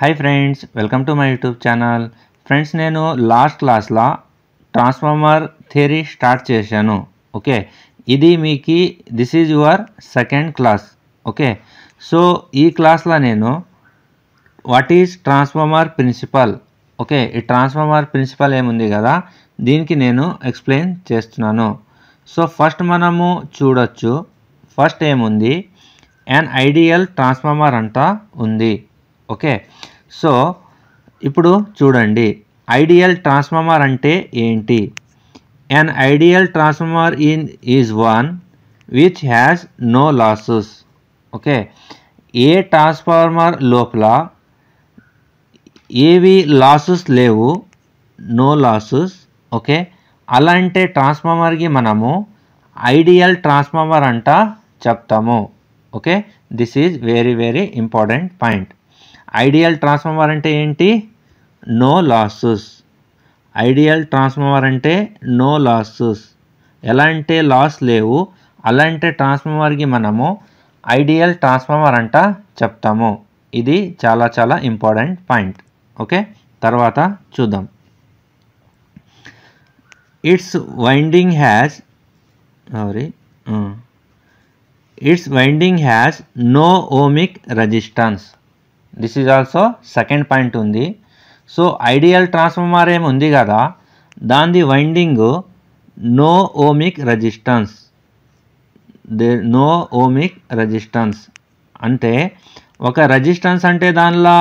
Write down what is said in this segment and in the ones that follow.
Hi friends welcome to my YouTube channel friends नैन last class ला transformer theory start okay इदी मीकी this is your second class okay so ई class ला नैन what is transformer principle okay transformer principle एमुंदी कदा दीनिकी नेनु एक्सप्लेन चेस्तुन्नानु सो फस्ट मनमु चूडोच्चु फस्ट एमुंदी एन आइडियल ट्रांसफार्मर अंत उंदी ओके सो इप्पुडु चूडंडी आइडियल ट्रांसफार्मर अंटे एंटी an ideal transformer in is one which has no losses okay ए ट्रांसफार्मर लोपला एवी लॉसेस लेवु नो लॉसेस ओके अलांटे ट्रांसफार्मर की मनमु आइडियल ट्रांसफार्मर अंट चेप्तामु okay this is very very important point ideal transformer अंटे एंटी नो लॉसेस आइडियल ट्रांसफार्मर अंटे नो लॉसेस एलांटे लॉस लेवु अलांटे ट्रांसफार्मर की मनमु आइडियल ट्रांसफार्मर अंट चेप्तामु इदी चाला चाला इंपॉर्टेंट पॉइंट ओके तर्वात चूद्दाम it's winding has no ohmic resistance this is also second point उंदी सो आइडियल ट्रांसफार्मर एम उंदी कदा दांदी winding no ohmic resistance no ohmic resistance अंटे ओक रेजिस्टेंस अंटे दानिला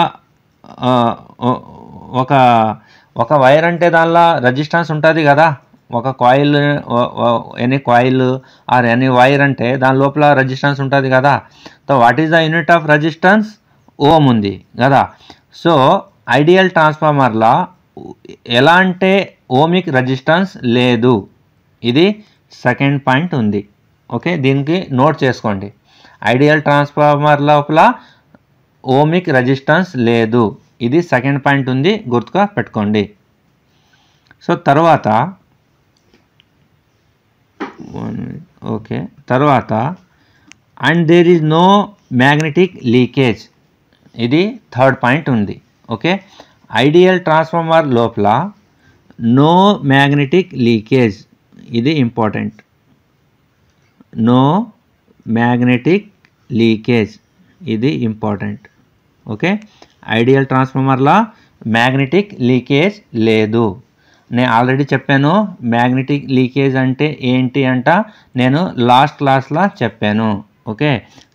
ओक वायर अंटे दानिला रेजिस्टेंस उंटदी कदा ఒక coil any coil or any wire అంటే దాని లోపల రెసిస్టెన్స్ ఉంటుంది కదా so what is the unit of resistance ohm ఉంది కదా సో ఐడియల్ ట్రాన్స్ఫార్మర్ లా ఎలాంటి ఓమిక్ రెసిస్టెన్స్ లేదు ఇది సెకండ్ పాయింట్ ఉంది ఓకే దీనికి నోట్ చేసుకోండి ఐడియల్ ట్రాన్స్ఫార్మర్ లోపల ఓమిక్ రెసిస్టెన్స్ లేదు ఇది సెకండ్ పాయింట్ ఉంది గుర్తుగా పెట్టుకోండి సో తర్వాత ओके तर्वाता and there is no magnetic leakage इदी थर्ड पॉइंट उंदी ओके आइडियल ट्रांसफार्मर लोपला नो मैग्नेटिक लीकेज इदी इंपॉर्टेंट नो मैग्नेटिक लीकेज इदी इंपॉर्टेंट ओके आइडियल ट्रांसफार्मर ला मैग्नेटिक लीकेज लेदु నేను ఆల్రెడీ చెప్పాను మ్యాగ్నెటిక్ లీకేజ్ అంటే ఏంటి అంట నేను లాస్ట్ క్లాస్లో చెప్పాను ఓకే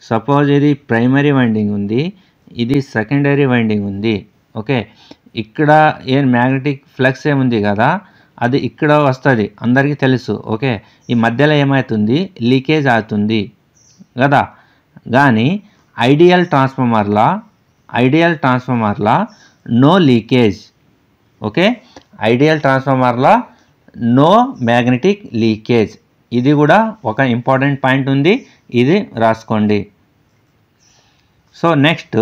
సపోజ్ ఇది ప్రైమరీ వైండింగ్ ఉంది ఇది సెకండరీ వైండింగ్ ఉంది ఓకే ఇక్కడ ఏ మ్యాగ్నెటిక్ ఫ్లక్స్ ఏముంది కదా అది ఇక్కడ వస్తుంది అందరికీ తెలుసు ఓకే ఈ మధ్యలో ఏమవుతుంది లీకేజ్ అవుతుంది కదా కానీ ఐడియల్ ట్రాన్స్ఫార్మర్లా నో లీకేజ్ ఓకే ఐడియల్ ట్రాన్స్ఫార్మర్లో నో మ్యాగ్నెటిక్ లీకేజ్ ఇది కూడా ఒక ఇంపార్టెంట్ పాయింట్ ఉంది ఇది రాసుకోండి so next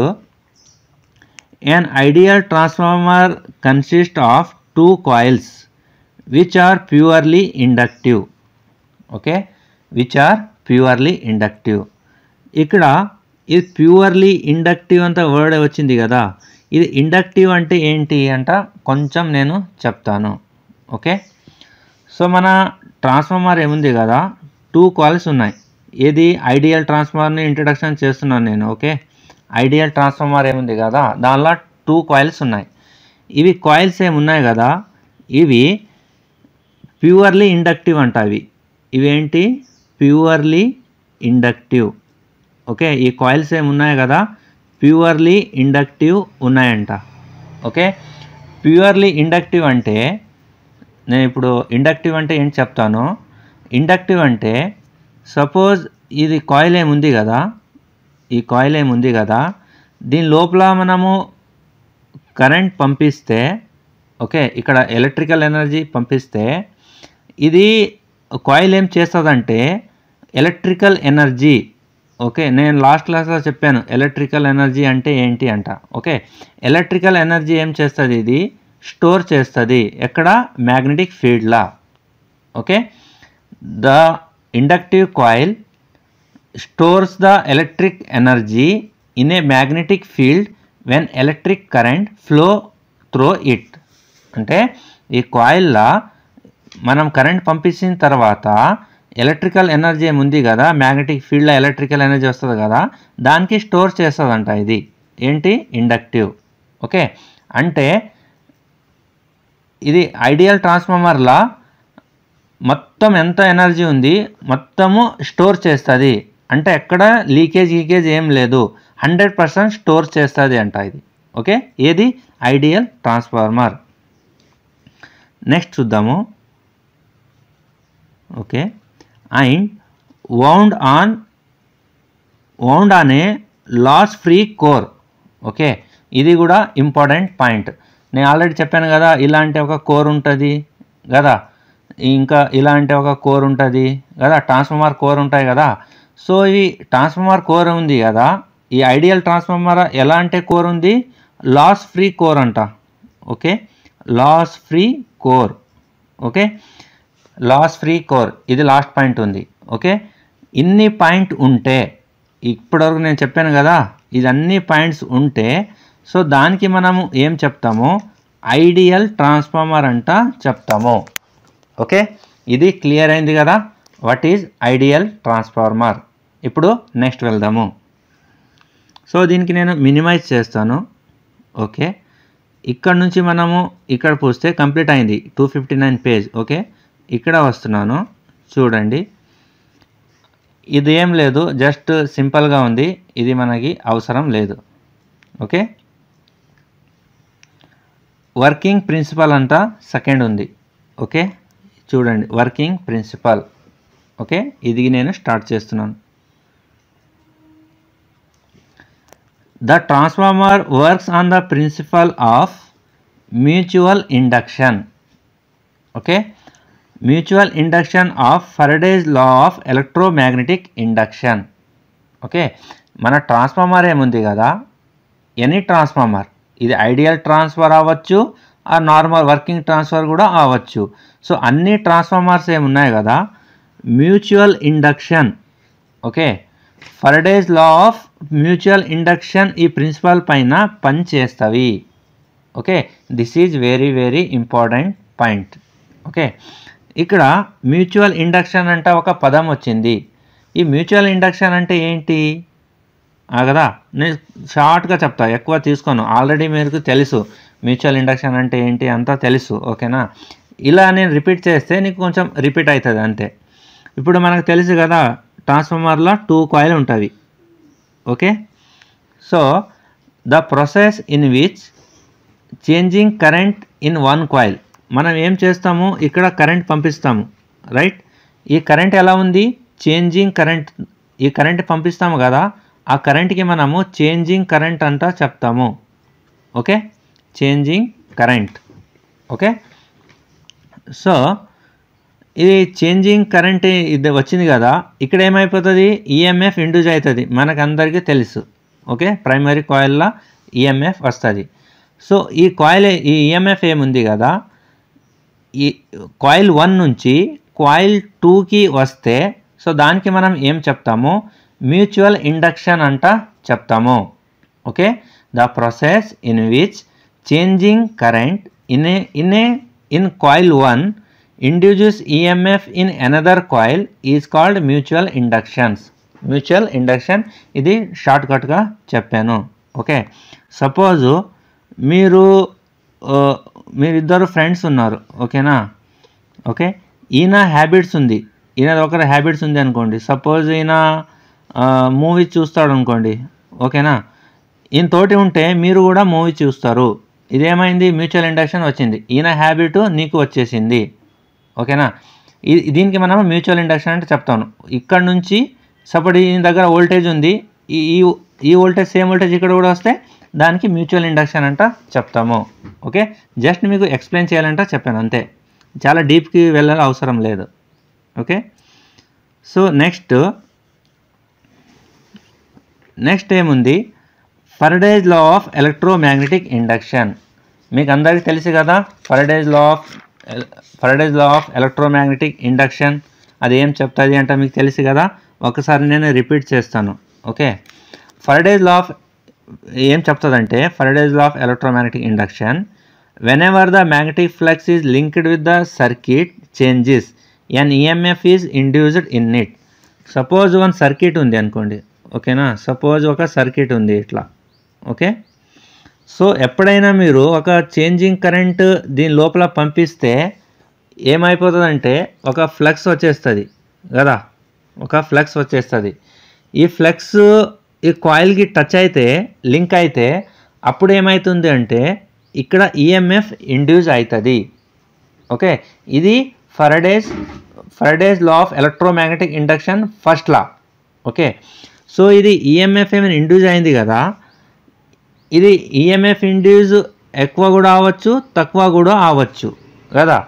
an ideal transformer consists of two coils which are purely inductive okay ఇక్కడ ఇది ప్యూర్లీ ఇండక్టివ్ అంత వర్డ్ వచ్చింది కదా ఇది ఇండక్టివ్ అంటే ఏంటి అంట కొంచెం నేను చెప్తాను ఓకే సో మన ట్రాన్స్ఫార్మర్ ఏముంది కదా టూ కాయిల్స్ ఉన్నాయి ఏది ఐడియల్ ట్రాన్స్ఫార్మర్ని ఇంట్రడక్షన్ చేస్తున్నాను నేను ఓకే ఐడియల్ ట్రాన్స్ఫార్మర్ ఏముంది కదా దానిలో టూ కాయిల్స్ ఉన్నాయి ఇవి కాయిల్స్ ఏమున్నాయి కదా ఇవి ప్యూర్లీ ఇండక్టివ్ అంట ఇవేంటి ప్యూర్లీ ఇండక్టివ్ ఓకే ఈ కాయిల్స్ ఏమున్నాయి కదా ప్యూర్లీ ఇండక్టివ్ ఉన్నాయంట ఓకే ప్యూర్లీ ఇండక్టివ్ అంటే నేను ఇప్పుడు ఇండక్టివ్ అంటే ఏం చెప్తాను ఇండక్టివ్ అంటే సపోజ్ ఇది కాయిల్ ఏముంది కదా దీని లోపల మనము కరెంట్ పంపిస్తే ఓకే ఇక్కడ ఎలక్ట్రికల్ ఎనర్జీ పంపిస్తే ఇది కాయిల్ ఏం చేస్తుందంటే ఎలక్ట్రికల్ ఎనర్జీ ఓకే నేను లాస్ట్ క్లాస్లో చెప్పాను ఎలక్ట్రికల్ ఎనర్జీ అంటే ఏంటి అంట ఓకే ఎలక్ట్రికల్ ఎనర్జీ ఏం చేస్తుంది ఇది స్టోర్ చేస్తుంది ఎక్కడ మ్యాగ్నెటిక్ ఫీల్డ్లా okay the inductive coil stores the electric energy in a magnetic field when electric current flow through it. అంటే ఈ కాయిల్లో మనం కరెంట్ పంపించిన తర్వాత ఎలక్ట్రికల్ ఎనర్జీ ఏముంది కదా, మ్యాగ్నెటిక్ ఫీల్డ్లో ఎలక్ట్రికల్ ఎనర్జీ వస్తుంది కదా, దానికి స్టోర్ చేస్తుందంట. ఇది ఏంటి? ఇండక్టివ్. ఓకే, అంటే ఇది ఐడియల్ ట్రాన్స్ఫార్మర్లా మొత్తం ఎంత ఎనర్జీ ఉంది మొత్తము స్టోర్ చేస్తుంది. అంటే ఎక్కడ లీకేజ్ ఏం లేదు, 100% స్టోర్ చేస్తుంది అంట ఇది. ఓకే, ఏది? Ideal transformer. నెక్స్ట్ చూద్దాము. Okay, and wound on a loss free core. Okay, ఇది కూడా ఇంపార్టెంట్ పాయింట్. నేను ఆల్రెడీ చెప్పాను కదా, ఇలాంటి ఒక కోర్ ఉంటుంది కదా, ఇంకా ఇలాంటి ఒక కోర్ ఉంటుంది కదా, ట్రాన్స్ఫార్మర్ కోర్ ఉంటాయి కదా. సో ఇవి ట్రాన్స్ఫార్మర్ కోర్ ఉంది కదా, ఈ ఐడియల్ ట్రాన్స్ఫార్మర్ ఎలాంటి కోర్ ఉంది? లాస్ ఫ్రీ కోర్ అంట. Okay, loss free core. Okay, loss free core, ఇది లాస్ట్ పాయింట్ ఉంది. ఓకే, ఇన్ని పాయింట్ ఉంటే, ఇప్పటివరకు నేను చెప్పాను కదా, ఇదన్నీ పాయింట్స్ ఉంటే, సో దానికి మనము ఏం చెప్తాము? ఐడియల్ ట్రాన్స్ఫార్మర్ అంట చెప్తాము. ఓకే, ఇది క్లియర్ అయింది కదా, వాట్ ఈజ్ ఐడియల్ ట్రాన్స్ఫార్మర్. ఇప్పుడు నెక్స్ట్ వెళ్దాము. సో దీనికి నేను మినిమైజ్ చేస్తాను. ఓకే, ఇక్కడ నుంచి మనము ఇక్కడ చూస్తే కంప్లీట్ అయింది, 259 పేజ్. ఓకే, ఇక్కడ వస్తున్నాను, చూడండి ఇది ఏం లేదు, జస్ట్ సింపుల్గా ఉంది, ఇది మనకి అవసరం లేదు. ఓకే, వర్కింగ్ ప్రిన్సిపల్ అంతా సెకండ్ ఉంది. ఓకే, చూడండి వర్కింగ్ ప్రిన్సిపల్. ఓకే, ఇది నేను స్టార్ట్ చేస్తున్నాను. The transformer works on the principle of mutual induction. Okay, mutual induction of Faraday's law of electromagnetic induction. Okay, మన ట్రాన్స్ఫార్మర్ ఏముంది కదా, ఎనీ ట్రాన్స్ఫార్మర్, ఇది ఐడియల్ ట్రాన్స్ఫర్ అవ్వచ్చు, ఆ నార్మల్ వర్కింగ్ ట్రాన్స్ఫర్ కూడా అవ్వచ్చు. సో అన్ని ట్రాన్స్ఫార్మర్స్ ఏమున్నాయి కదా, mutual induction. Okay, Faraday's law of mutual induction ఈ ప్రిన్సిపల్ పైన పనిచేస్తవి. Okay, this is very very important point. Okay, ఇక్కడ మ్యూచువల్ ఇండక్షన్ అంటే ఒక పదం వచ్చింది. ఈ మ్యూచువల్ ఇండక్షన్ అంటే ఏంటి కదా, నేను షార్ట్గా చెప్తా, ఎక్కువ తీసుకోను, ఆల్రెడీ మీకు తెలుసు మ్యూచువల్ ఇండక్షన్ అంటే ఏంటి అంతా తెలుసు. ఓకేనా, ఇలా నేను రిపీట్ చేస్తే నీకు కొంచెం రిపీట్ అవుతుంది అంతే. ఇప్పుడు మనకు తెలుసు కదా, ట్రాన్స్ఫార్మర్లో 2 కాయిల్ ఉంటుంది. Okay, so the process in which changing current in one coil. మనం ఏం చేస్తాము, ఇక్కడ కరెంట్ పంపిస్తాము, రైట్? ఈ కరెంట్ ఎలా ఉంది? Changing current. ఈ కరెంట్ పంపిస్తాము కదా, ఆ కరెంట్కి మనము చేంజింగ్ కరెంట్ అంటా చెప్తాము. Okay, changing current. Okay, so ఇది చేంజింగ్ కరెంట్ ఇది వచ్చింది కదా, ఇక్కడ ఏమైపోతుంది? ఈఎంఎఫ్ ఇండ్యూస్ అవుతుంది, మనకందరికీ తెలుసు. ఓకే, ప్రైమరీ కాయిల్లో ఈఎంఎఫ్ వస్తుంది. సో ఈ కాయిల్, ఈ ఈఎంఎఫ్ ఏముంది కదా, ఈ కాయిల్ 1 నుంచి కాయిల్ 2కి వస్తే, సో దానికి మనం ఏం చెప్తాము? మ్యూచువల్ ఇండక్షన్ అంట చెప్తాము. Okay, the process in which changing current in coil 1 induces EMF in another coil is called mutual inductions. Mutual induction ఇది షార్ట్కట్గా చెప్పాను. ఓకే, సపోజు మీరిద్దరు ఫ్రెండ్స్ ఉన్నారు. ఓకేనా, ఓకే, ఈయన హ్యాబిట్స్ ఉంది, ఈయన ఒకరి హ్యాబిట్స్ ఉంది అనుకోండి. సపోజ్ ఈయన మూవీ చూస్తాడు అనుకోండి. ఓకేనా, ఈయన తోటి ఉంటే మీరు కూడా మూవీ చూస్తారు. ఇదేమైంది? మ్యూచువల్ ఇండక్షన్ వచ్చింది, ఈయన హ్యాబిట్ నీకు వచ్చేసింది. ఓకేనా, దీనికి మనం మ్యూచువల్ ఇండక్షన్ అంటే చెప్తాను. ఇక్కడ నుంచి సపోజ్ దీని దగ్గర వోల్టేజ్ ఉంది, ఈ ఈ వోల్టేజ్ సేమ్ వోల్టేజ్ ఇక్కడ కూడా వస్తే దానికి మ్యూచువల్ ఇండక్షన్ అంట చెప్తాము. ఓకే, జస్ట్ మీకు ఎక్స్ప్లెయిన్ చేయాలంట చెప్పాను అంతే, చాలా డీప్కి వెళ్ళాలి అవసరం లేదు. ఓకే, సో నెక్స్ట్ ఏముంది? Faraday's law of electromagnetic induction. మీకు అందరికీ తెలుసు కదా Faraday's law of electromagnetic induction అది ఏం చెప్తుంది అంటే మీకు తెలుసు కదా. ఒకసారి నేను రిపీట్ చేస్తాను. ఓకే, ఫరడేస్ లా ఆఫ్ ఏం చెప్తదంటే Faraday's law of electromagnetic induction whenever the magnetic flux is linked with the circuit changes an emf is induced in it. Suppose one circuit undi anukondi, okay na, suppose oka circuit undi itla, okay. So eppudaina meeru oka changing current deen lopala pampiste em ayipothadante oka flux vachestadi kada, oka flux vachestadi. Ee flux ee coil ki touch aithe link aithe appudu em aitundi ante ఇక్కడ EMF induce అవుతుంది. Okay, ఇది Faraday's law of electromagnetic induction first law. Okay, so ఇది EMF ఏమైనా induce అయింది కదా, ఇది EMF induce ఎక్కువ కూడా అవ్వచ్చు తక్కువ కూడా అవ్వచ్చు కదా.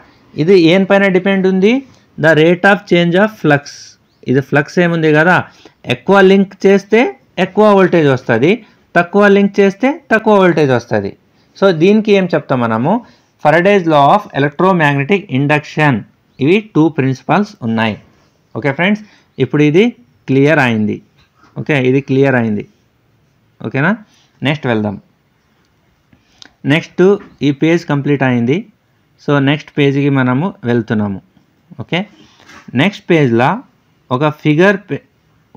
ఇది ఏం పైన డిపెండ్ ఉంది, the rate of change of flux. ఇది ఫ్లక్స్ ఏముంది కదా, ఎక్కువ లింక్ చేస్తే ఎక్కువ వోల్టేజ్ వస్తుంది, తక్కువ లింక్ చేస్తే తక్కువ వోల్టేజ్ వస్తుంది. సో దీనికి ఏం చెప్తాం మనము, Faraday's law of electromagnetic induction. ఇవి 2 ప్రిన్సిపల్స్ ఉన్నాయి. ఓకే ఫ్రెండ్స్, ఇప్పుడు ఇది క్లియర్ అయింది. ఓకే, ఇది క్లియర్ అయింది. ఓకేనా, నెక్స్ట్ వెళ్దాం. నెక్స్ట్ ఈ పేజ్ కంప్లీట్ అయింది. సో నెక్స్ట్ పేజ్కి మనము వెళ్తున్నాము. ఓకే, నెక్స్ట్ పేజ్లో ఒక ఫిగర్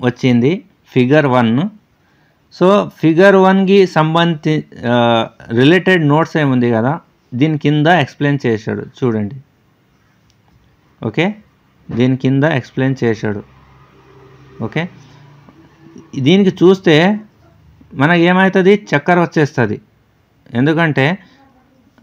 వచ్చింది, ఫిగర్ 1. సో ఫిగర్ 1కి సంబంధించి రిలేటెడ్ నోట్స్ ఏముంది కదా, దీని కింద ఎక్స్ప్లెయిన్ చేశాడు చూడండి. ఓకే, దీని కింద ఎక్స్ప్లెయిన్ చేశాడు. ఓకే, దీనికి చూస్తే మనకు ఏమవుతుంది, చక్కర వచ్చేస్తుంది. ఎందుకంటే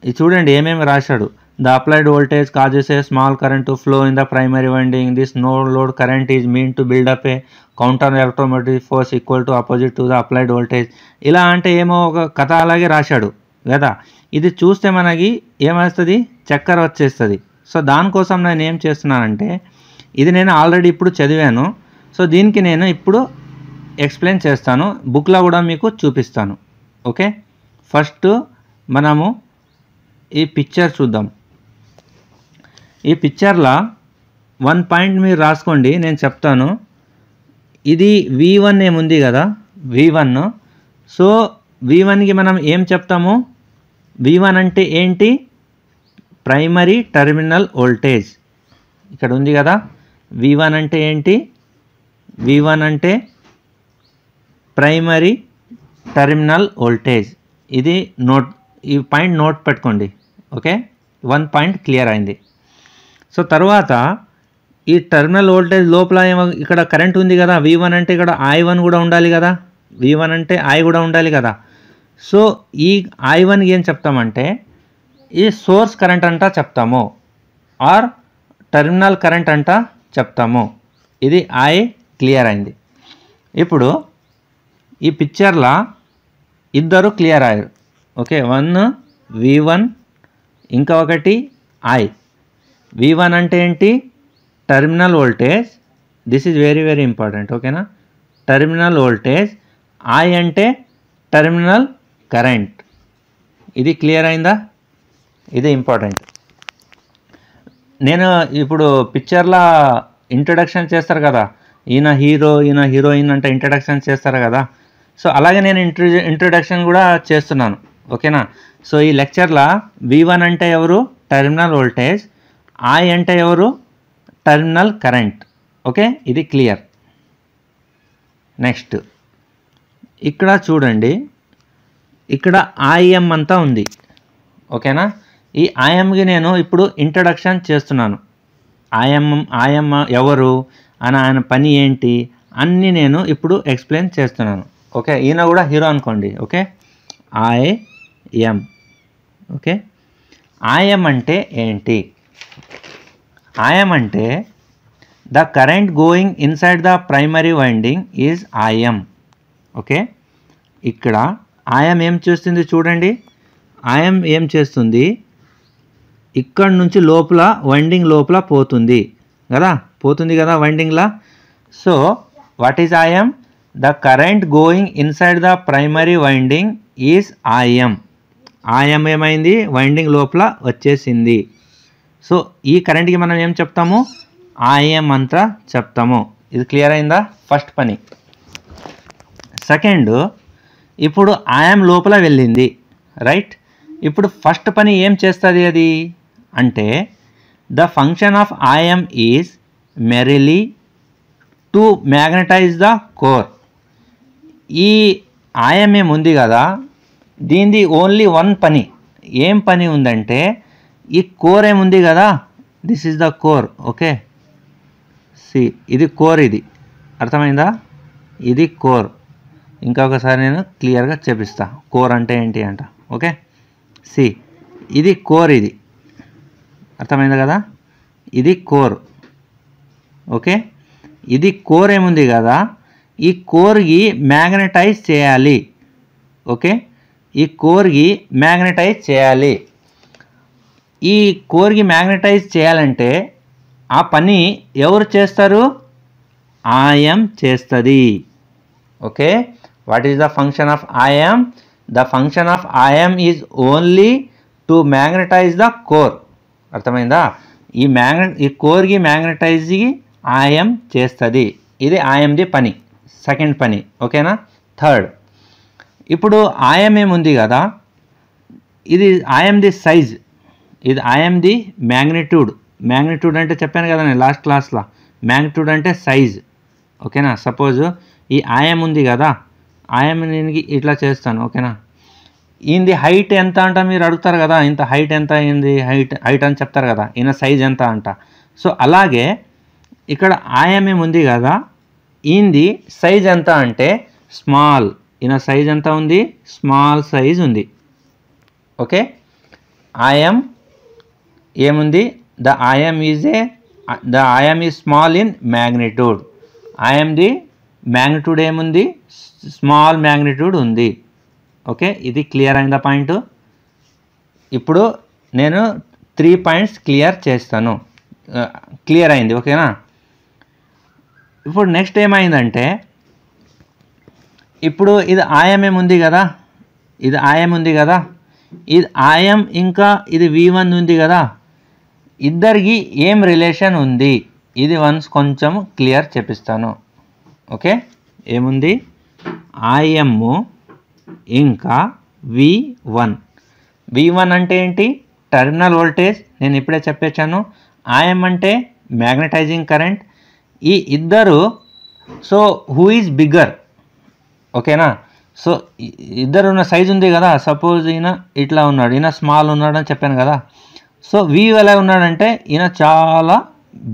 ఇది చూడండి ఏమేమి రాశాడు, the applied voltage causes a small current to flow in the primary winding, this no load current is mean to build up a counter electromagnetic force equal to opposite to the applied voltage. ఇలా అంటే ఏమో ఒక కథ అలాగే రాశాడు కదా. ఇది చూస్తే మనకి ఏమవుతుంది, చక్కర వచ్చేస్తుంది. సో దానికోసం నేను ఏం చేస్తున్నానంటే, ఇది నేను ఆల్రెడీ ఇప్పుడు చదివాను. సో దీనికి నేను ఇప్పుడు ఎక్స్ప్లెయిన్ చేస్తాను, బుక్లో కూడా మీకు చూపిస్తాను. ఓకే, ఫస్ట్ మనము ఈ పిక్చర్ చూద్దాం. ఈ పిక్చర్లో 1 పాయింట్ మీరు రాసుకోండి, నేను చెప్తాను. ఇది V1 ఏముంది కదా, V1. సో V1కి మనం ఏం చెప్తాము, V1 అంటే ఏంటి, ప్రైమరీ టెర్మినల్ వోల్టేజ్. ఇక్కడ ఉంది కదా, V1 అంటే ఏంటి, V1 అంటే ప్రైమరీ టెర్మినల్ వోల్టేజ్. ఇది నోట్, ఈ పాయింట్ నోట్ పెట్టుకోండి. ఓకే, 1 పాయింట్ క్లియర్ అయింది. సో తర్వాత ఈ టెర్మినల్ వోల్టేజ్ లోపల ఇక్కడ కరెంట్ ఉంది కదా, V1 అంటే ఇక్కడ I1 కూడా ఉండాలి కదా, V1 అంటే I కూడా ఉండాలి కదా. సో ఈ I1కి ఏం చెప్తామంటే ఈ సోర్స్ కరెంట్ అంట చెప్తాము, ఆర్ టెర్మినల్ కరెంట్ అంట చెప్తాము. ఇది I క్లియర్ అయింది. ఇప్పుడు ఈ పిక్చర్లో ఇద్దరు క్లియర్ అయ్యారు. ఓకే, 1 V1, ఇంకా ఒకటి I. V1 అంటే ఏంటి, terminal voltage. This is very very important. ఓకేనా, టెర్మినల్ వోల్టేజ్. I అంటే టెర్మినల్ కరెంట్. ఇది క్లియర్ అయిందా, ఇది ఇంపార్టెంట్. నేను ఇప్పుడు పిక్చర్లా ఇంట్రడక్షన్ చేస్తారు కదా, ఈయన హీరో ఈయన హీరోయిన్ అంటే ఇంట్రడక్షన్ చేస్తారు కదా. సో అలాగే నేను ఇంట్రడక్షన్ కూడా చేస్తున్నాను. ఓకేనా, సో ఈ లెక్చర్లో V1 అంటే ఎవరు, టెర్మినల్ వోల్టేజ్. I అంటే ఎవరు, టెర్మినల్ కరెంట్. ఓకే, ఇది క్లియర్. నెక్స్ట్ ఇక్కడ చూడండి, ఇక్కడ IM అంతా ఉంది. ఓకేనా, ఈ IMకి నేను ఇప్పుడు ఇంట్రడక్షన్ చేస్తున్నాను. IM ఎవరు అని, ఆయన పని ఏంటి అన్నీ నేను ఇప్పుడు ఎక్స్ప్లెయిన్ చేస్తున్నాను. ఓకే, ఈయన కూడా హీరో అనుకోండి. Okay, IM. ఓకే, IM అంటే ఏంటి, IM అంటే the current going inside the primary winding is IM. Okay, ఇక్కడ IM ఏం చేస్తుంది చూడండి, IM ఏం చేస్తుంది, ఇక్కడ నుంచి లోపల వైండింగ్ లోపల పోతుంది కదా, వైండింగ్లా. So what is IM, the current going inside the primary winding is IM. IM ఏమైంది, వైండింగ్ లోపల వచ్చేసింది. సో ఈ కరెంట్కి మనం ఏం చెప్తాము, IM అంతా చెప్తాము. ఇది క్లియర్ అయిందా, ఫస్ట్ పని. సెకండ్, ఇప్పుడు ఐఎమ్ లోపల వెళ్ళింది రైట్. ఇప్పుడు ఫస్ట్ పని ఏం చేస్తుంది అది అంటే the function of IM is merely to magnetise the core. ఈ ఐఎమ్ ఏముంది కదా దీనిది ఓన్లీ వన్ పని, ఏం పని ఉందంటే ఈ కోర్ ఏముంది కదా this is the core okay see ఇది కోర్, ఇది అర్థమైందా ఇది కోర్. ఇంకొకసారి నేను క్లియర్గా చెప్పిస్తా కోర్ అంటే ఏంటి అంట ఓకే సి ఇది కోర్ ఇది అర్థమైంది కదా ఇది కోర్ ఓకే. ఇది కోర్ ఏముంది కదా ఈ కోర్కి మ్యాగ్నటైజ్ చేయాలి ఓకే ఈ కోర్కి మ్యాగ్నటైజ్ చేయాలి. ఈ కోర్కి మ్యాగ్నటైజ్ చేయాలంటే ఆ పని ఎవరు చేస్తారు ఐఎమ్ చేస్తుంది okay. What is the function of IM the function of IM is only to magnetise the core అర్థమైందా. ఈ కోర్కి మ్యాగ్నటైజ్కి ఐఎమ్ చేస్తుంది ఇది ఐఎమ్ది పని సెకండ్ పని ఓకేనా. థర్డ్ ఇప్పుడు ఐఎమ్ ఏముంది కదా ఇది ఐఎమ్ది సైజ్ ఇది ఐఎమ్ది మ్యాగ్నిట్యూడ్. మ్యాగ్నిట్యూడ్ అంటే చెప్పాను కదా నేను లాస్ట్ క్లాస్లో మ్యాగ్నిట్యూడ్ అంటే సైజ్ ఓకేనా. సపోజ్ ఈ ఐఎమ్ ఉంది కదా ఐఎమ్ నేను ఇట్లా చేస్తాను ఓకేనా. ఈయనది హైట్ ఎంత అంట మీరు అడుగుతారు కదా ఇంత హైట్ ఎంత అయింది హైట్ అని చెప్తారు కదా ఈయన సైజ్ ఎంత అంట. సో అలాగే ఇక్కడ ఐఎమ్ ఏముంది కదా ఈయనది సైజ్ ఎంత అంటే స్మాల్, ఈయన సైజ్ ఎంత ఉంది స్మాల్ సైజ్ ఉంది ఓకే. ఐఎమ్ ఏముంది the IM is a the IM is small in magnitude ఐఎమ్ది మ్యాగ్నిట్యూడ్ ఏముంది స్మాల్ మ్యాగ్నిట్యూడ్ ఉంది ఓకే. ఇది క్లియర్ అయిన పాయింట్. ఇప్పుడు నేను 3 పాయింట్స్ క్లియర్ చేస్తాను క్లియర్ అయింది ఓకేనా. ఇప్పుడు నెక్స్ట్ ఏమైందంటే ఇప్పుడు ఇది ఐఎమ్ ఏముంది కదా ఇది ఐఎమ్ ఉంది కదా ఇది ఐఎమ్ ఇంకా ఇది V1 ఉంది కదా ఇద్దరికి ఏం రిలేషన్ ఉంది ఇది వన్స్ కొంచెం క్లియర్ చేపిస్తాను ఓకే. ఏముంది ఐఎమ్ ఇంకా V1. V1 అంటే ఏంటి టెర్మినల్ వోల్టేజ్ నేను ఇప్పుడే చెప్పేశాను. ఐఎమ్ అంటే మ్యాగ్నటైజింగ్ కరెంట్. ఈ ఇద్దరు సో హూ ఈజ్ బిగ్గర్ ఓకేనా. సో ఇద్దరు ఉన్న సైజ్ ఉంది కదా సపోజ్ ఈయన ఇట్లా ఉన్నాడు ఈయన స్మాల్ ఉన్నాడు అని చెప్పాను కదా. సో వీవ్ ఎలా ఉన్నాడంటే ఈయన చాలా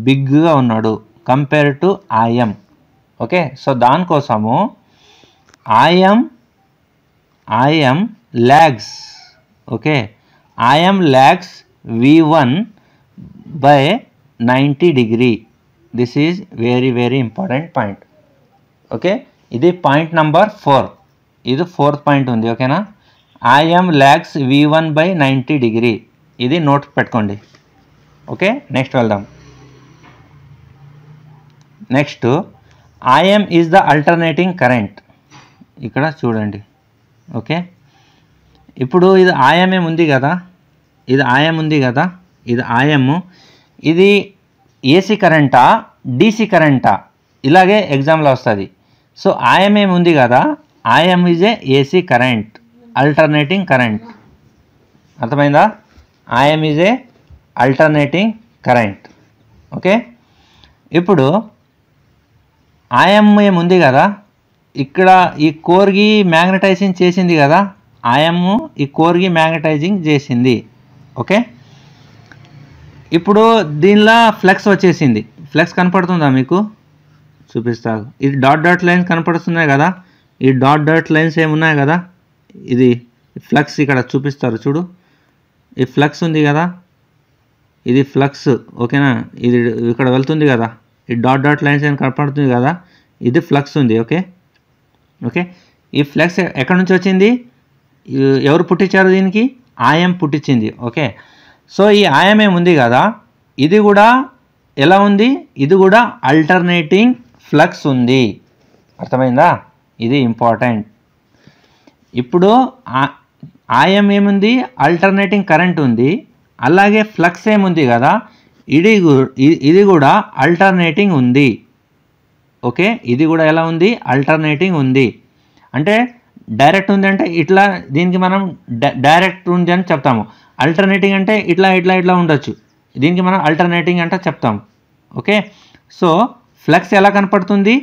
బిగ్గా ఉన్నాడు compare to IM okay. So దానికోసము IM lags okay IM lags V1 by 90 degree. This is very very important point okay. ఇది పాయింట్ నంబర్ 4 ఇది 4th పాయింట్ ఉంది ఓకేనా. IM lags V1 by 90 degree ఇది నోట్ పెట్టుకోండి ఓకే. నెక్స్ట్ వెళ్దాం. Next IM is the alternating current ఇక్కడ చూడండి okay. ఇప్పుడు ఇది ఐఎమ్ ఏముంది కదా ఇది ఐఎమ్ ఉంది కదా ఇది ఐఎమ్ ఇది ఏసీ కరెంటా డీసీ కరెంటా ఇలాగే ఎగ్జామ్లో వస్తుంది. సో ఐఎమ్ ఏముంది కదా IM is a AC current alternating current అర్థమైందా. IM is a alternating current okay. ఇప్పుడు ఐఎమ్ ఏముంది కదా ఇక్కడ ఈ కోర్కి మ్యాగ్నటైజింగ్ చేసింది కదా ఐఎమ్ ఈ కోర్కి మ్యాగ్నటైజింగ్ చేసింది ఓకే. ఇప్పుడు దీనిలో ఫ్లెక్స్ వచ్చేసింది ఫ్లెక్స్ కనపడుతుందా మీకు చూపిస్తా. ఇది డాట్ డాట్ లైన్స్ కనపడుతున్నాయి కదా ఈ డాట్ డాట్ లైన్స్ ఏమున్నాయి కదా ఇది ఫ్లెక్స్ ఇక్కడ చూపిస్తారు చూడు ఈ ఫ్లెక్స్ ఉంది కదా ఇది ఫ్లెక్స్ ఓకేనా. ఇది ఇక్కడ వెళ్తుంది కదా ఈ డాట్ డాట్ లైన్స్ ఏం కనపడుతుంది కదా ఇది ఫ్లెక్స్ ఉంది ఓకే ఓకే. ఈ ఫ్లెక్స్ ఎక్కడి నుంచి వచ్చింది ఎవరు పుట్టించారు దీనికి ఐఎమ్ పుట్టించింది ఓకే. సో ఈ ఐఎమ్ ఏముంది కదా ఇది కూడా ఎలా ఉంది ఇది కూడా అల్టర్నేటింగ్ ఫ్లక్స్ ఉంది అర్థమైందా ఇది ఇంపార్టెంట్. ఇప్పుడు ఐఎమ్ ఏముంది అల్టర్నేటింగ్ కరెంట్ ఉంది అలాగే ఫ్లక్స్ ఏముంది కదా ఇది కూడా అల్టర్నేటింగ్ ఉంది ఓకే. ఇది కూడా ఎలా ఉంది అల్టర్నేటింగ్ ఉంది అంటే డైరెక్ట్ ఉంది అంటే ఇట్లా దీనికి మనం డైరెక్ట్ ఉంది అని చెప్తాము. ఆల్టర్నేటింగ్ అంటే ఇట్లా ఇట్లా ఇట్లా ఉండొచ్చు, దీనికి మనం ఆల్టర్నేటింగ్ అంటే చెప్తాము. ఓకే, సో ఫ్లక్స్ ఎలా కనపడుతుంది,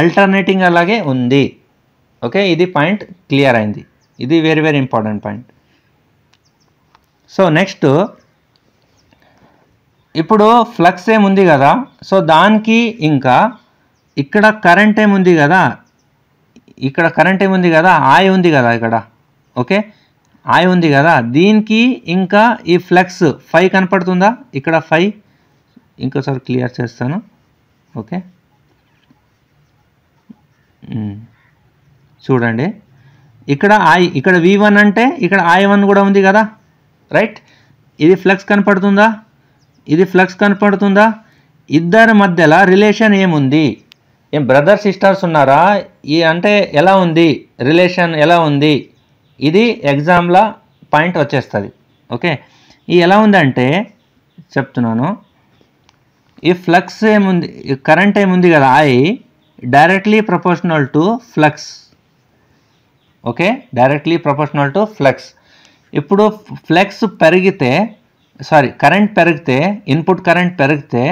ఆల్టర్నేటింగ్ అలాగే ఉంది. ఓకే, ఇది పాయింట్ క్లియర్ అయింది. ఇది very very important point. So next ఇప్పుడు ఫ్లక్స్ ఏముంది కదా, సో దానికి ఇంకా ఇక్కడ కరెంట్ ఏముంది కదా, ఇక్కడ కరెంట్ ఏముంది కదా, I ఉంది కదా ఇక్కడ. ఓకే, I ఉంది కదా, దీనికి ఇంకా ఈ ఫ్లక్స్ ఫై కనపడుతుందా ఇక్కడ, ఫై ఇంకోసారి క్లియర్ చేస్తాను. ఓకే చూడండి, ఇక్కడ I, ఇక్కడ V1 అంటే ఇక్కడ I1 కూడా ఉంది కదా, రైట్. ఇది ఫ్లక్స్ కనపడుతుందా, ఇది ఫ్లక్స్ కనపడుతుందా, ఇద్దరి మధ్యలో రిలేషన్ ఏముంది, ఏం బ్రదర్ సిస్టర్స్ ఉన్నారా, ఈ అంటే ఎలా ఉంది రిలేషన్ ఎలా ఉంది, ఇది ఎగ్జామ్లో పాయింట్ వచ్చేస్తుంది. ఓకే, ఈ ఎలా ఉందంటే చెప్తున్నాను, ఈ ఫ్లక్స్ ఏముంది, కరెంట్ ఏముంది కదా, I directly proportional to flux. Okay, directly proportional to flux. ఇప్పుడు ఫ్లక్స్ పెరిగితే, సారీ కరెంట్ పెరిగితే, ఇన్పుట్ కరెంట్ పెరిగితే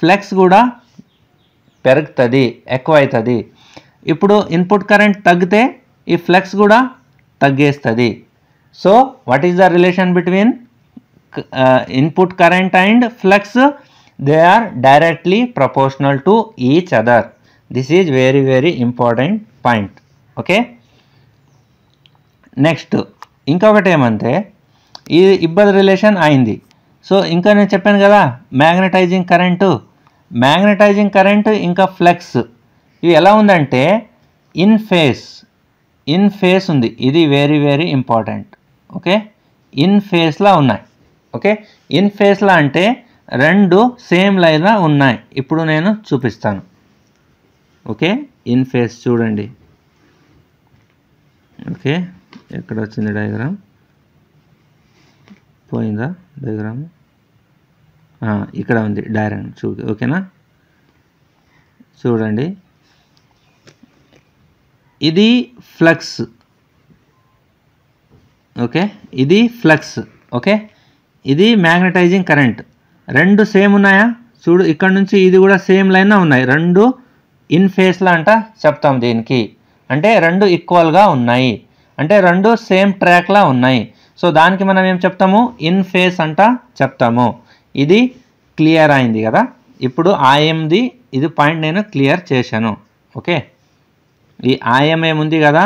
ఫ్లక్స్ కూడా పెరుగుతుంది, ఎక్కువ అవుతుంది. ఇప్పుడు ఇన్పుట్ కరెంట్ తగ్గితే ఈ ఫ్లక్స్ కూడా తగ్గేస్తుంది. So what is the relation between input current and flux, they are directly proportional to each other. This is very very important point. Okay, next ఇంకొకటి ఏమంటే, ఈ ఇబ్బర్ రిలేషన్ అయింది. సో ఇంకా నేను చెప్పాను కదా మ్యాగ్నటైజింగ్ కరెంటు, మ్యాగ్నటైజింగ్ కరెంటు ఇంకా flux ఇవి ఎలా ఉందంటే ఇన్ ఫేస్, ఇన్ ఫేస్ ఉంది. ఇది very very important. Okay, in ఫేస్లా ఉన్నాయి. ఓకే, ఇన్ ఫేస్లా అంటే రెండు సేమ్ లైన్లా ఉన్నాయి. ఇప్పుడు నేను చూపిస్తాను. ఓకే, ఇన్ ఫేస్ చూడండి. ఓకే, ఎక్కడ వచ్చింది డయాగ్రామ్, పోయిందా డయాగ్రామ్, ఇక్కడ ఉంది డయాగ్రామ్ చూ. ఓకేనా చూడండి, ఇది ఫ్లక్స్. ఓకే, ఇది ఫ్లక్స్. ఓకే, ఇది మ్యాగ్నటైజింగ్ కరెంట్. రెండు సేమ్ ఉన్నాయా చూడు, ఇక్కడ నుంచి ఇది కూడా సేమ్ లైన్ ఉన్నాయి, రెండు ఇన్ ఫేస్లా అంట చెప్తాం దీనికి. అంటే రెండు ఈక్వల్గా ఉన్నాయి, అంటే రెండు సేమ్ ట్రాక్లా ఉన్నాయి. సో దానికి మనం ఏం చెప్తాము, ఇన్ ఫేస్ అంట చెప్తాము. ఇది క్లియర్ అయింది కదా. ఇప్పుడు ఆయంది ఇది పాయింట్ నేను క్లియర్ చేశాను. ఓకే, ఈ ఆయం ఏముంది కదా,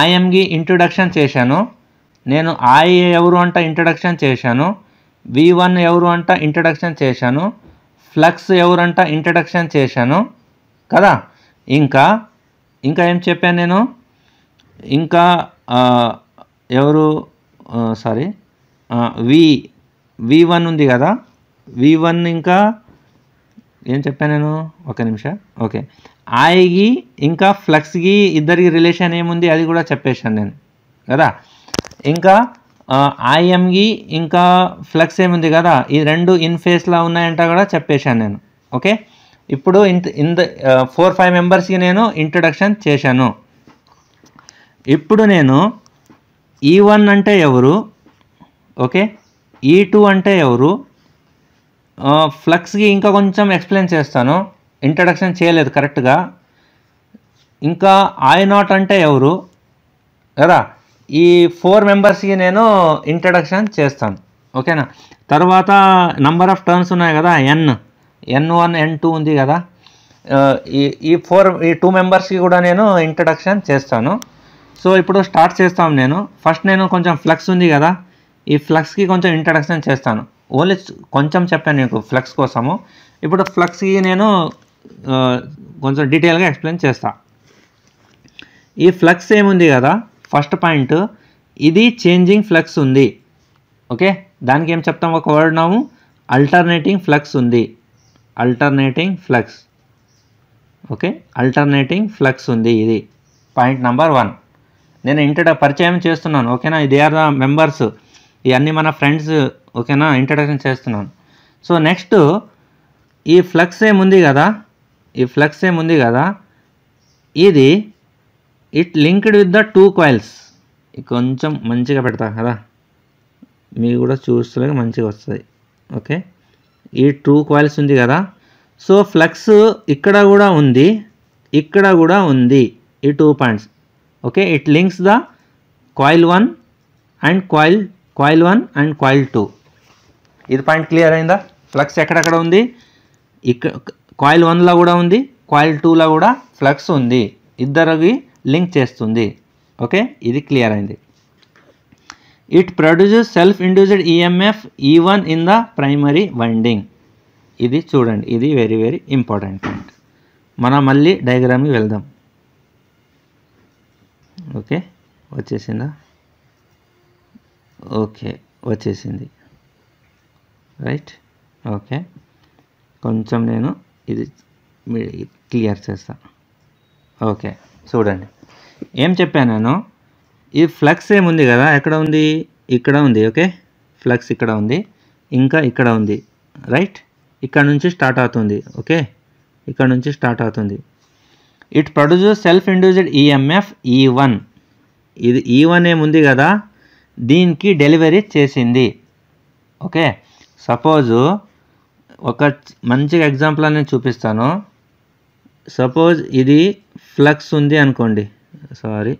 ఆయంకి ఇంట్రొడక్షన్ చేశాను నేను. I ఎవరు అంట ఇంట్రొడక్షన్ చేశాను, V1 ఎవరు అంట ఇంట్రొడక్షన్ చేశాను, ఫ్లక్స్ ఎవరంట ఇంట్రొడక్షన్ చేశాను కదా. ఇంకా ఇంకా ఏం చెప్పాను నేను, ఇంకా ఎవరు, సారీ V1 ఉంది కదా, V1 ఇంకా ఏం చెప్పాను నేను, ఒక నిమిషం. ఓకే, Iకి ఇంకా ఫ్లక్స్కి ఇద్దరికి రిలేషన్ ఏముంది అది కూడా చెప్పేశాను నేను కదా. ఇంకా IMకి ఇంకా ఫ్లక్స్ ఏముంది కదా, ఈ రెండు ఇన్ ఫేస్లా ఉన్నాయంట కూడా చెప్పేశాను నేను. ఓకే, ఇప్పుడు ఇంత 4-5 మెంబర్స్కి నేను ఇంట్రడక్షన్ చేశాను. ఇప్పుడు నేను E1 అంటే ఎవరు, ఓకే E2 అంటే ఎవరు, ఫ్లక్స్కి ఇంకా కొంచెం ఎక్స్ప్లెయిన్ చేస్తాను, ఇంట్రడక్షన్ చేయలేదు కరెక్ట్గా. ఇంకా I0 అంటే ఎవరు కదా, ఈ 4 మెంబర్స్కి నేను ఇంట్రడక్షన్ చేస్తాను. ఓకేనా, తర్వాత నంబర్ ఆఫ్ టర్మ్స్ ఉన్నాయి కదా, N1 N2 ఉంది కదా, ఈ 2 మెంబర్స్కి కూడా నేను ఇంట్రడక్షన్ చేస్తాను. సో ఇప్పుడు స్టార్ట్ చేస్తాం నేను. ఫస్ట్ నేను కొంచెం ఫ్లక్స్ ఉంది కదా, ఈ ఫ్లక్స్కి కొంచెం ఇంట్రడక్షన్ చేస్తాను. ఓన్లీ కొంచెం చెప్పాను నీకు ఫ్లక్స్ కోసము. ఇప్పుడు ఫ్లక్స్కి నేను కొంచెం డీటెయిల్గా ఎక్స్ప్లెయిన్ చేస్తాను. ఈ ఫ్లక్స్ ఏముంది కదా, ఫస్ట్ పాయింట్ ఇది చేంజింగ్ ఫ్లక్స్ ఉంది. ఓకే, దానికి ఏం చెప్తాం, ఒక వర్డ్ నాము ఆల్టర్నేటింగ్ ఫ్లక్స్ ఉంది, alternating flux. Okay, alternating flux ఉంది. ఇది పాయింట్ నెంబర్ 1 నేను పరిచయం చేస్తున్నాను. ఓకేనా, దే ఆర్ ద మెంబర్స్, ఇవన్నీ మన ఫ్రెండ్స్. ఓకేనా, ఇంట్రడక్షన్ చేస్తున్నాను. సో నెక్స్ట్ ఈ ఫ్లక్స్ ఏముంది కదా, ఇది it linked with the two coils. కొంచెం మంచిగా పెడతా కదా మీరు కూడా చూస్తే మంచిగా వస్తుంది. ఓకే ఈ టూ కాయిల్స్ ఉంది కదా, సో ఫ్లక్స్ ఇక్కడ కూడా ఉంది, ఇక్కడ కూడా ఉంది, ఈ two points. Okay it links the coil one and coil one and coil two. ఇది పాయింట్ క్లియర్ అయిందా? ఫ్లక్స్ ఎక్కడెక్కడ ఉంది? ఇక్కడ కాయిల్ వన్లో కూడా ఉంది, కాయిల్ టూలో కూడా ఫ్లక్స్ ఉంది, ఇద్దరికి లింక్ చేస్తుంది. ఓకే ఇది క్లియర్ అయింది. It produces self induced EMF even in the primary winding. ఇది చూడండి, ఇది వెరీ వెరీ ఇంపార్టెంట్ పాయింట్. మనం మళ్ళీ డయాగ్రామ్కి వెళ్దాం. ఓకే వచ్చేసిందా? ఓకే వచ్చేసింది రైట్. ఓకే కొంచెం నేను ఇది క్లియర్ చేస్తా. ఓకే చూడండి ఏం చెప్పాను నేను. ఈ ఫ్లక్స్ ఏముంది కదా, ఎక్కడ ఉంది? ఇక్కడ ఉంది. ఓకే ఫ్లక్స్ ఇక్కడ ఉంది, ఇంకా ఇక్కడ ఉంది రైట్. ఇక్కడ నుంచి స్టార్ట్ అవుతుంది. ఓకే ఇక్కడ నుంచి స్టార్ట్ అవుతుంది. It produces self induced EMF E1. ఇది E1 ఏముంది కదా, దీనికి డెలివరీ చేసింది. ఓకే సపోజు ఒక మంచిగా ఎగ్జాంపుల్ నేను చూపిస్తాను. సపోజ్ ఇది ఫ్లక్స్ ఉంది అనుకోండి, సారీ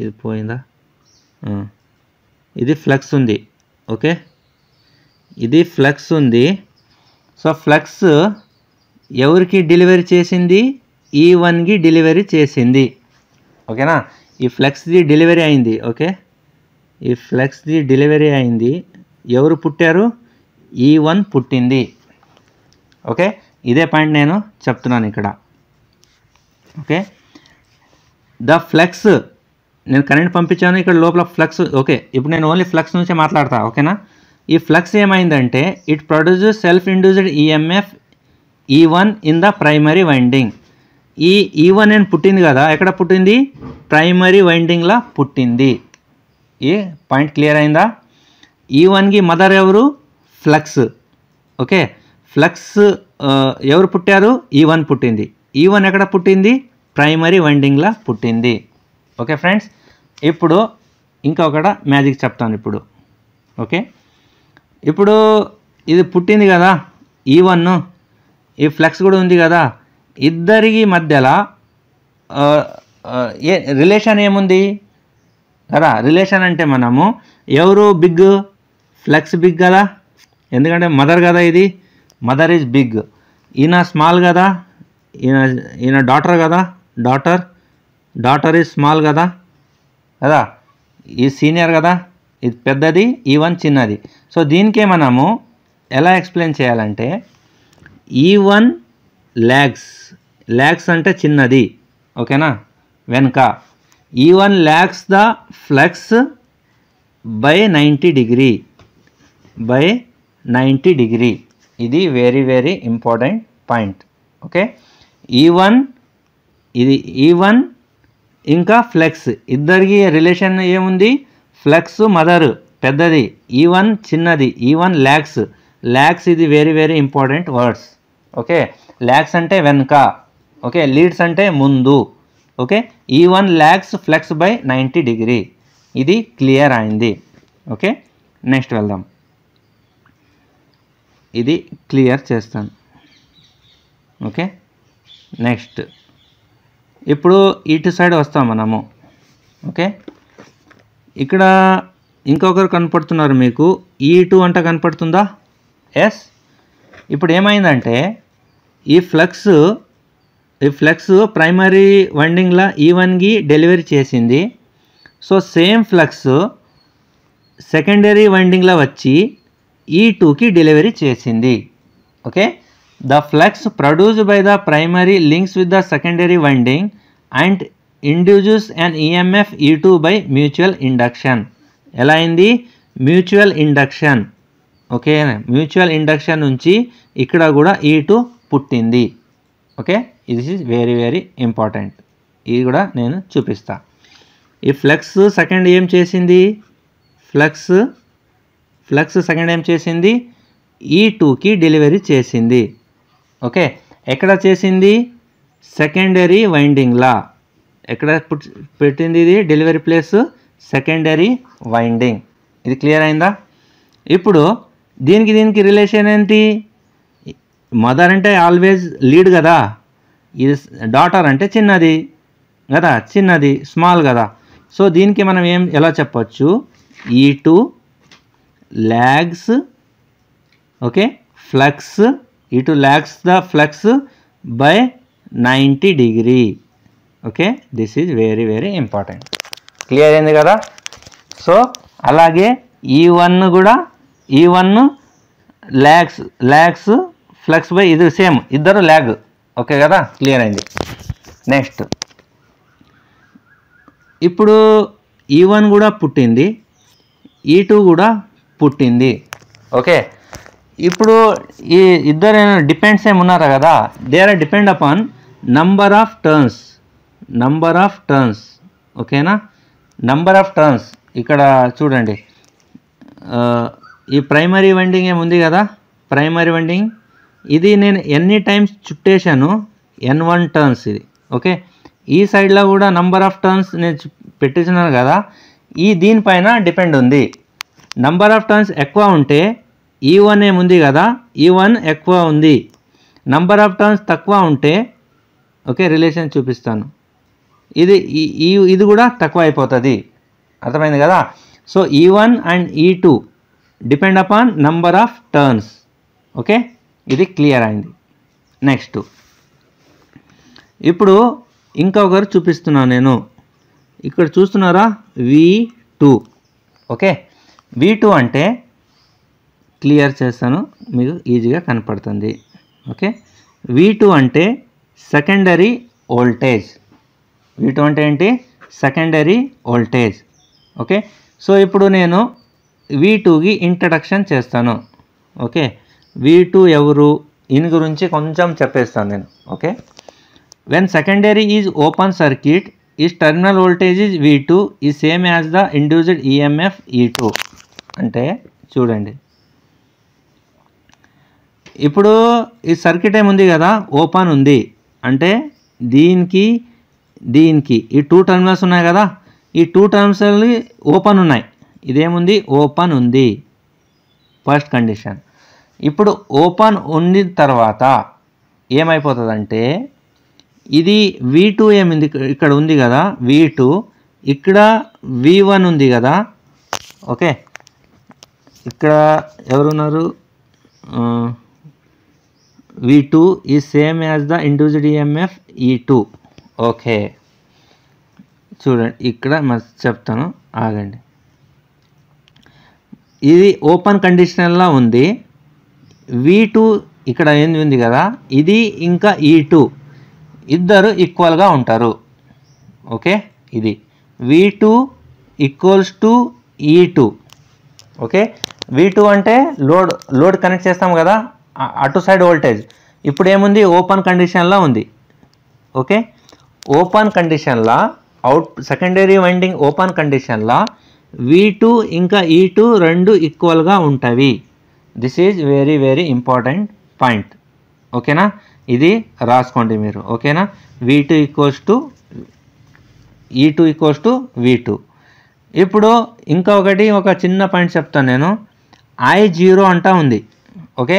ఇది పోయిందా, ఇది ఫ్లక్స్ ఉంది. ఓకే ఇది ఫ్లక్స్ ఉంది. సో ఫ్లక్స్ ఎవరికి డెలివరీ చేసింది? E1కి డెలివరీ చేసింది. ఓకేనా? ఈ ఫ్లక్స్ది డెలివరీ అయింది. ఓకే ఈ ఫ్లక్స్ది డెలివరీ అయింది. ఎవరు పుట్టారు? E1 పుట్టింది. ఓకే ఇదే పాయింట్ నేను చెప్తున్నాను ఇక్కడ. ఓకే ద ఫ్లక్స్ నేను కరెంట్ పంపించాను, ఇక్కడ లోపల ఫ్లక్స్. ఓకే ఇప్పుడు నేను ఓన్లీ ఫ్లక్స్ నుంచే మాట్లాడతా. ఓకేనా? ఈ ఫ్లక్స్ ఏమైందంటే it produces self induced EMF E1 in the primary winding. ఈ E1 నేను పుట్టింది కదా, ఎక్కడ పుట్టింది? ప్రైమరీ వైండింగ్లా పుట్టింది. ఈ పాయింట్ క్లియర్ అయిందా? E1కి మదర్ ఎవరు? ఫ్లక్స్. ఓకే ఫ్లక్స్ ఎవరు పుట్టారు? E1 పుట్టింది. E1 ఎక్కడ పుట్టింది? ప్రైమరీ వైండింగ్లా పుట్టింది. ఓకే ఫ్రెండ్స్ ఇప్పుడు ఇంకొకటి మ్యాజిక్ చెప్తాను ఇప్పుడు. ఓకే ఇప్పుడు ఇది పుట్టింది కదా E1, ఈ ఫ్లక్స్ కూడా ఉంది కదా, ఇద్దరికి మధ్యలో ఏ రిలేషన్ ఏముంది కదా? రిలేషన్ అంటే మనము ఎవరు బిగ్? ఫ్లక్స్ బిగ్ కదా, ఎందుకంటే మదర్ కదా, ఇది మదర్ ఈజ్ బిగ్. ఈయన స్మాల్ కదా, ఈయన డాటర్ కదా, డాటర్ ఈజ్ స్మాల్ కదా కదా, ఈ సీనియర్ కదా, ఇది పెద్దది, E1 చిన్నది. సో దీనికే మనము ఎలా ఎక్స్ప్లెయిన్ చేయాలంటే E1 ల్యాగ్స్ అంటే చిన్నది. ఓకేనా? వెనుక E1 lags the flux by 90 degree. ఇది very very important point. Okay E1 ఇంకా ఫ్లక్స్ ఇద్దరికి రిలేషన్ ఏముంది? ఫ్లక్స్ మదర్ పెద్దది, E1 చిన్నది, E1 ల్యాగ్స్. ఇది very very important words. Okay lags అంటే వెనుక, ఓకే లీడ్స్ అంటే ముందు. Okay E1 lags flux by 90 degree. ఇది క్లియర్ అయింది. ఓకే నెక్స్ట్ వెళ్దాం. ఇది క్లియర్ చేస్తాను. ఓకే నెక్స్ట్ ఇప్పుడు ఇటు సైడ్ వస్తాం మనము. ఓకే ఇక్కడ ఇంకొకరు కనపడుతున్నారు మీకు, E2 అంట కనపడుతుందా? ఎస్. ఇప్పుడు ఏమైందంటే ఈ ఫ్లక్స్ ప్రైమరీ వైండింగ్లో E1కి డెలివరీ చేసింది. సో సేమ్ ఫ్లక్స్ సెకండరీ వైండింగ్లో వచ్చి E2కి డెలివరీ చేసింది. Okay the flux produced by the primary links with the secondary winding and induces and EMF E2 by mutual induction. ఎలా అయింది? Mutual induction. Okay mutual induction నుంచి ఇక్కడ కూడా E2 పుట్టింది. Okay this is very very important. ఇది కూడా నేను చూపిస్తా. ఈ ఫ్లక్స్ సెకండ్ ఏం చేసింది? ఫ్లక్స్ సెకండ్ ఏం చేసింది? E2కి డెలివరీ చేసింది. ఓకే ఎక్కడ చేసింది? సెకండరీ వైండింగ్లా. ఎక్కడ పెట్టింది ఇది డెలివరీ ప్లేస్ సెకండరీ వైండింగ్ ఇది క్లియర్ అయిందా ఇప్పుడు దీనికి దీనికి రిలేషన్ ఏంటి మదర్ అంటే ఆల్వేస్ లీడ్ కదా ఇది డాటర్ అంటే చిన్నది కదా చిన్నది స్మాల్ కదా సో దీనికి మనం ఏం ఎలా చెప్పొచ్చు E2 lags okay flux E2 lags the flux by 90 degree okay this is very important clear అయింది కదా సో అలాగే E1 కూడా E1 lags flux by ఇది సేమ్ ఇద్దరు lag ఓకే కదా క్లియర్ అయింది నెక్స్ట్ ఇప్పుడు E1 కూడా పుట్టింది E2 కూడా పుట్టింది ఓకే ఇప్పుడు ఈ ఇద్దరు డిపెండ్స్ ఏమున్నారు కదా they are depend upon number of turns ఓకేనా నంబర్ ఆఫ్ టర్న్స్ ఇక్కడ చూడండి ఈ ప్రైమరీ వైండింగ్ ఏముంది కదా ప్రైమరీ వైండింగ్ ఇది నేను ఎన్ని టైమ్స్ చుట్టేశాను n1 టర్న్స్ ఇది ఓకే ఈ సైడ్లో కూడా నంబర్ ఆఫ్ టర్న్స్ నేను పెట్టేసినాను కదా ఈ దీనిపైన డిపెండ్ ఉంది నంబర్ ఆఫ్ టర్న్స్ ఎక్కువ ఉంటే E1 ఏముంది కదా E1 ఎక్కువ ఉంది నంబర్ ఆఫ్ టర్న్స్ తక్కువ ఉంటే ఓకే రిలేషన్ చూపిస్తాను ఇది ఇది కూడా తక్కువ అయిపోతుంది అర్థమైంది కదా so E1 and E2 depend upon number of turns okay ఇది క్లియర్ అయింది నెక్స్ట్ ఇప్పుడు ఇంకొకరు చూపిస్తున్నాను నేను ఇక్కడ చూస్తున్నారా V2 ఓకే V2 అంటే క్లియర్ చేస్తాను మీకు ఈజీగా కనపడుతుంది ఓకే V2 అంటే సెకండరీ వోల్టేజ్ V2 అంటే ఏంటి సెకండరీ వోల్టేజ్ ఓకే సో ఇప్పుడు నేను V2కి ఇంట్రడక్షన్ చేస్తాను ఓకే V2 ఎవరు దీని గురించి కొంచెం చెప్పేస్తాను నేను okay when secondary is open circuit its terminal voltage is V2 is same as the induced EMF E2 అంటే చూడండి ఇప్పుడు ఈ సర్క్యూట్ ఏముంది కదా ఓపెన్ ఉంది అంటే దీనికి దీనికి ఈ టూ టర్మినల్స్ ఉన్నాయి కదా ఈ టూ టర్మినల్స్ ఓపెన్ ఉన్నాయి ఇదేముంది ఓపెన్ ఉంది ఫస్ట్ కండిషన్ ఇప్పుడు ఓపెన్ ఉన్న తర్వాత ఏమైపోతుందంటే ఇది V2 ఏమింది ఇక్కడ ఉంది కదా V2 ఇక్కడ V1 ఉంది కదా ఓకే ఇక్కడ ఎవరున్నారు V2 is same as the induced EMF E2 okay చూడండి ఇక్కడ మరి చెప్తాను ఆగండి ఇది ఓపెన్ కండిషనల్లా ఉంది V2 ఇక్కడ ఏంది ఉంది కదా ఇది ఇంకా E2 ఇద్దరు ఈక్వల్గా ఉంటారు ఓకే ఇది V2 equals to E2 okay V2 అంటే లోడ్ కనెక్ట్ చేస్తాం కదా అటు సైడ్ వోల్టేజ్ ఇప్పుడు ఏముంది ఓపెన్ కండిషన్లా ఉంది ఓకే ఓపెన్ కండిషన్లా సెకండరీ వైండింగ్ ఓపెన్ కండిషన్లా V2 ఇంకా E2 రెండు ఈక్వల్గా ఉంటాయి this is very important point ఓకేనా ఇది రాసుకోండి మీరు ఓకేనా V2 equals to E2 equals to V2 ఇప్పుడు ఇంకా ఒక చిన్న పాయింట్ చెప్తాను నేను I0 అంటా ఉంది ఓకే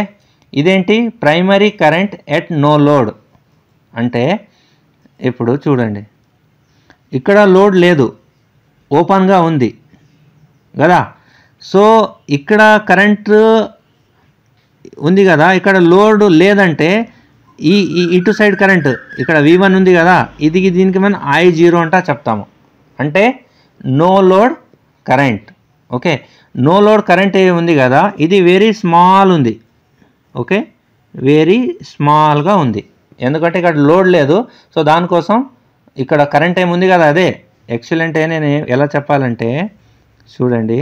ఇదేంటి primary current at no load అంటే ఇప్పుడు చూడండి ఇక్కడ లోడ్ లేదు ఓపెన్గా ఉంది కదా సో ఇక్కడ కరెంట్ ఉంది కదా ఇక్కడ లోడ్ లేదంటే ఈ ఇటు సైడ్ కరెంట్ ఇక్కడ V1 ఉంది కదా ఇది దీనికి మనం I0 అంటా చెప్తాము అంటే no load current okay no load current ఏమి ఉంది కదా ఇది వెరీ స్మాల్ ఉంది ఓకే వెరీ స్మాల్గా ఉంది ఎందుకంటే ఇక్కడ లోడ్ లేదు సో దానికోసం ఇక్కడ కరెంట్ ఏముంది కదా అదే యాక్చువల్ అంటే నేను ఎలా చెప్పాలంటే చూడండి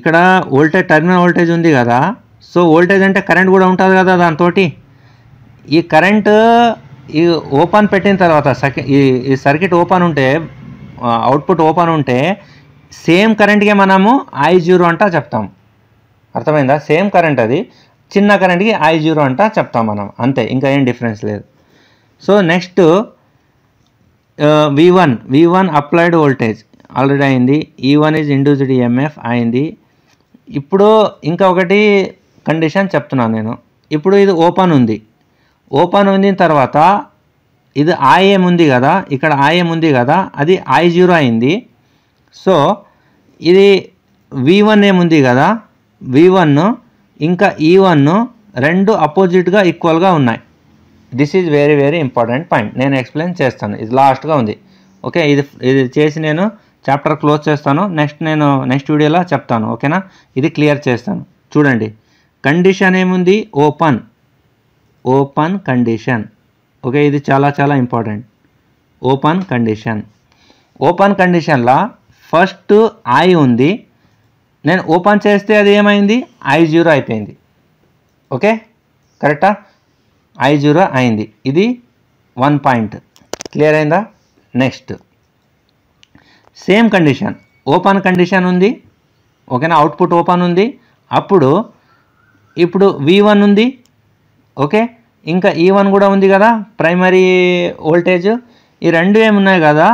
ఇక్కడ వోల్టేజ్ టర్మినల్ వోల్టేజ్ ఉంది కదా సో వోల్టేజ్ అంటే కరెంట్ కూడా ఉంటుంది కదా దాంతో ఈ కరెంట్ ఈ ఓపెన్ పెట్టిన తర్వాత ఈ సర్క్యూట్ ఓపెన్ ఉంటే అవుట్పుట్ ఓపెన్ ఉంటే సేమ్ కరెంట్కి మనము I0 అంటా చెప్తాం అర్థమైందా సేమ్ కరెంట్ అది చిన్న కరెంట్కి I0 అంటా చెప్తాం మనం అంతే ఇంకా ఏం డిఫరెన్స్ లేదు so next V1 applied voltage already ayindi, E1 is induced EMF ayindi. ఇప్పుడు ఇంకా ఒకటి కండిషన్ చెప్తున్నాను నేను. ఇప్పుడు ఇది ఓపెన్ ఉంది, ఓపెన్ ఉండిన తర్వాత ఇది IM ఉంది కదా, ఇక్కడ IM ఉంది కదా, అది I0 అయింది. సో ఇది V1 ఏముంది కదా, V1 ఇంకా E1 రెండు అపోజిట్గా ఈక్వల్గా ఉన్నాయి. This is very very important point, నేను ఎక్స్ప్లెయిన్ చేస్తాను, ఇది లాస్ట్గా ఉంది. ఓకే, ఇది చేసి నేను చాప్టర్ క్లోజ్ చేస్తాను. నేను నెక్స్ట్ వీడియోలో చెప్తాను, ఓకేనా. ఇది క్లియర్ చేస్తాను. చూడండి, కండిషన్ ఏముంది, ఓపెన్ కండిషన్. ఓకే, ఇది చాలా చాలా ఇంపార్టెంట్. ఓపెన్ కండిషన్లో ఫస్ట్ ఐ ఉంది, నేను ఓపెన్ చేస్తే అది ఏమైంది, I0 అయిపోయింది. ఓకే, కరెక్టా, I0 అయింది. ఇది 1 పాయింట్, క్లియర్ అయిందా. Next same condition, open condition ఉంది, ఓకేనా, అవుట్పుట్ ఓపెన్ ఉంది. అప్పుడు ఇప్పుడు V1 ఉంది, ఓకే, ఇంకా E1 కూడా ఉంది కదా, ప్రైమరీ వోల్టేజ్. ఈ రెండు ఏమున్నాయి కదా,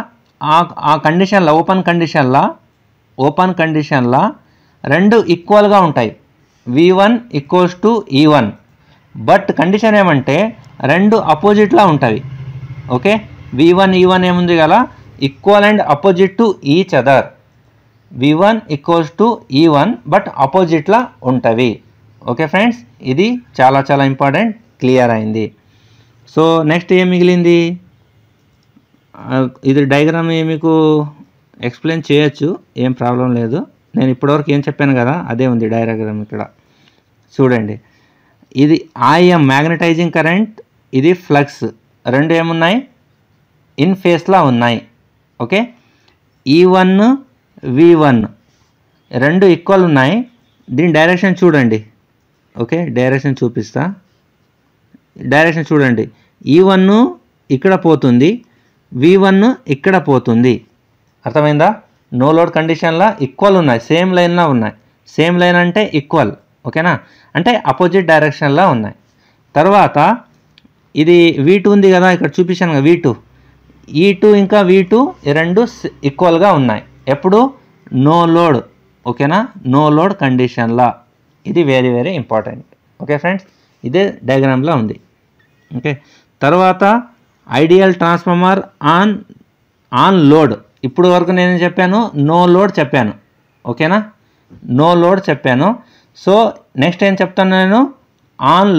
ఆ కండిషన్లో ఓపెన్ కండిషన్లో రెండు ఈక్వల్గా ఉంటాయి, V1 = E1. బట్ కండిషన్ ఏమంటే రెండు అపోజిట్లా ఉంటాయి. ఓకే, V1 E1 ఏముంది కదా, equal and opposite to each other. V1 = E1 but అపోజిట్లా ఉంటవి. ఓకే ఫ్రెండ్స్, ఇది చాలా చాలా ఇంపార్టెంట్, క్లియర్ అయింది. సో నెక్స్ట్ ఏం మిగిలింది, ఇది డయాగ్రామ్ మీకు ఎక్స్ప్లెయిన్ చేయొచ్చు, ఏం ప్రాబ్లం లేదు. నేను ఇప్పటివరకు ఏం చెప్పాను కదా అదే ఉంది డయాగ్రామ్. ఇక్కడ చూడండి, ఇది IM మ్యాగ్నటైజింగ్ కరెంట్, ఇది ఫ్లక్స్, రెండు ఏమున్నాయి, ఇన్ ఫేస్లా ఉన్నాయి. ఓకే, E1 V1 రెండు ఈక్వల్ ఉన్నాయి. దీని డైరెక్షన్ చూడండి, ఓకే డైరెక్షన్ చూపిస్తా. డైరెక్షన్ చూడండి, E1 ఇక్కడ పోతుంది, V1 ఇక్కడ పోతుంది, అర్థమైందా. నో లోడ్ కండిషన్లో ఈక్వల్ ఉన్నాయి, సేమ్ లైన్లో ఉన్నాయి. సేమ్ లైన్ అంటే ఈక్వల్, ఓకేనా, అంటే అపోజిట్ డైరెక్షన్లో ఉన్నాయి. తర్వాత ఇది V2 ఉంది కదా, ఇక్కడ చూపించాను కదా, E2 ఇంకా V2 రెండు ఈక్వల్గా ఉన్నాయి. ఎప్పుడు, నో లోడ్, ఓకేనా, నో లోడ్ కండిషన్లా. ఇది very very important. Okay friends, ఇదే డయాగ్రామ్లో ఉంది. ఓకే, తర్వాత ఐడియల్ ట్రాన్స్ఫార్మర్ ఆన్ లోడ్. ఇప్పుడు వరకు నేను చెప్పాను నో లోడ్ చెప్పాను, ఓకేనా, నో లోడ్ చెప్పాను. సో నెక్స్ట్ ఏం చెప్తాను నేను, ఆన్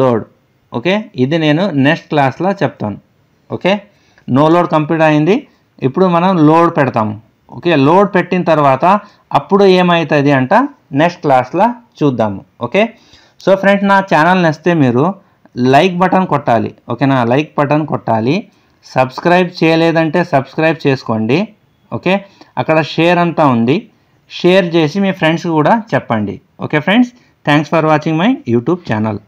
లోడ్. ఓకే, ఇది నేను నెక్స్ట్ క్లాస్లో చెప్తాను. ఓకే, నో లోడ్ కంప్లీట్ అయింది. ఇప్పుడు మనం లోడ్ పెడతాము. ఓకే, లోడ్ పెట్టిన తర్వాత అప్పుడు ఏమవుతుంది అంట నెక్స్ట్ క్లాస్లో చూద్దాము. ఓకే, సో ఫ్రెండ్స్, నా ఛానల్ నచ్చితే మీరు లైక్ బటన్ కొట్టాలి, ఓకేనా, లైక్ బటన్ కొట్టాలి. సబ్స్క్రైబ్ చేయలేదంటే సబ్స్క్రైబ్ చేసుకోండి. ఓకే, అక్కడ షేర్ అంతా ఉంది, షేర్ చేసి మీ ఫ్రెండ్స్ కూడా చెప్పండి. Okay friends, thanks for watching my YouTube channel.